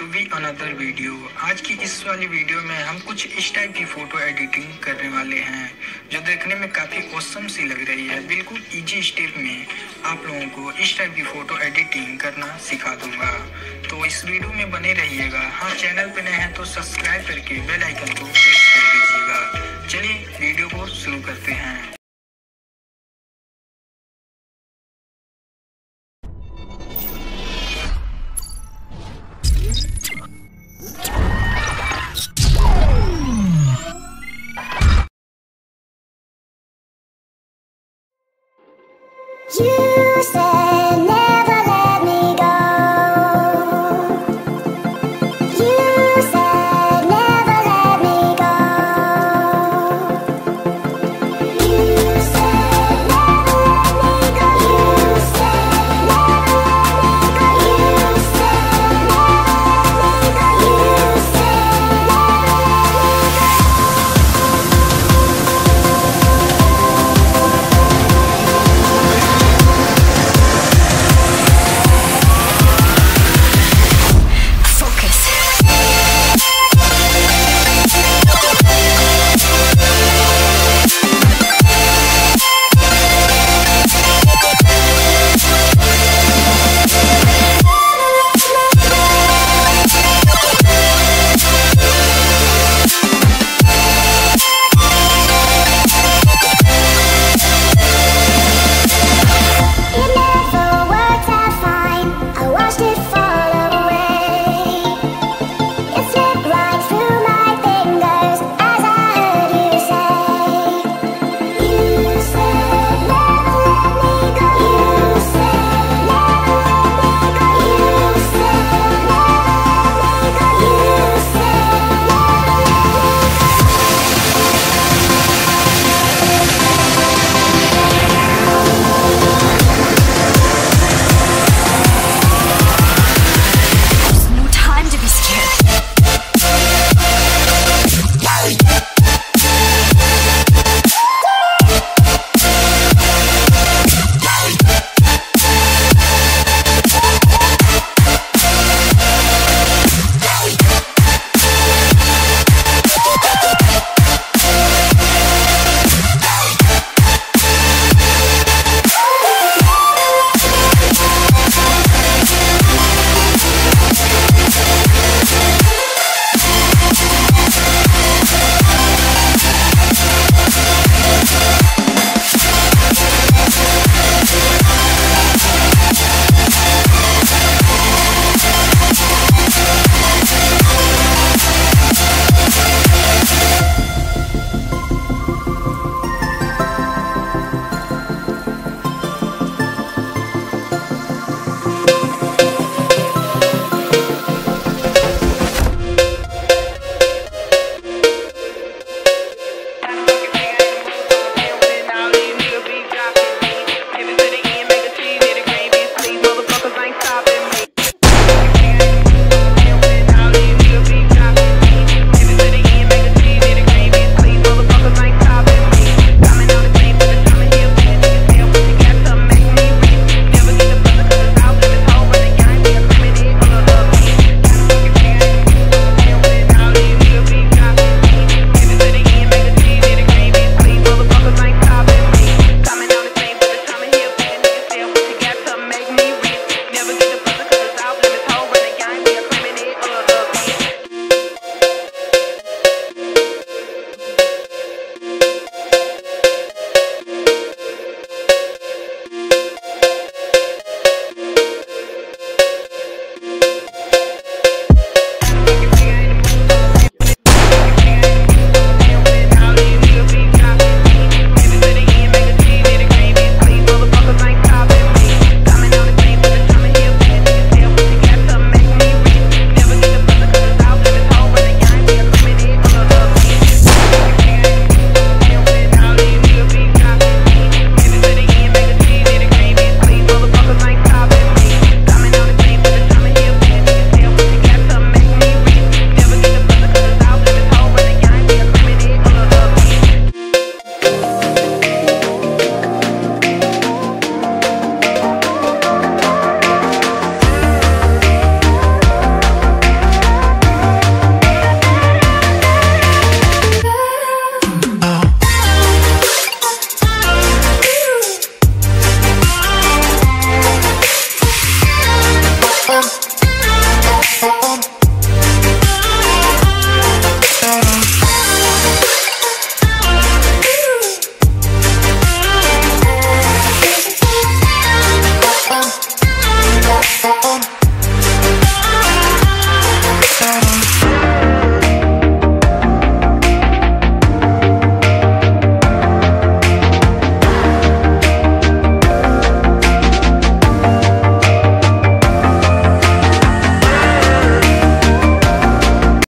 To be another video. आज की इस वाली वीडियो में हम कुछ इस टाइप की फोटो एडिटिंग करने वाले हैं जो देखने में काफ़ी ऑसम सी लग रही है। बिल्कुल इजी स्टेप में आप लोगों को इस टाइप की फोटो एडिटिंग करना सिखा दूंगा, तो इस वीडियो में बने रहिएगा। हाँ, चैनल पर नए हैं तो सब्सक्राइब करके बेल आइकन को प्रेस कर दीजिएगा। चलिए वीडियो को शुरू करते हैं।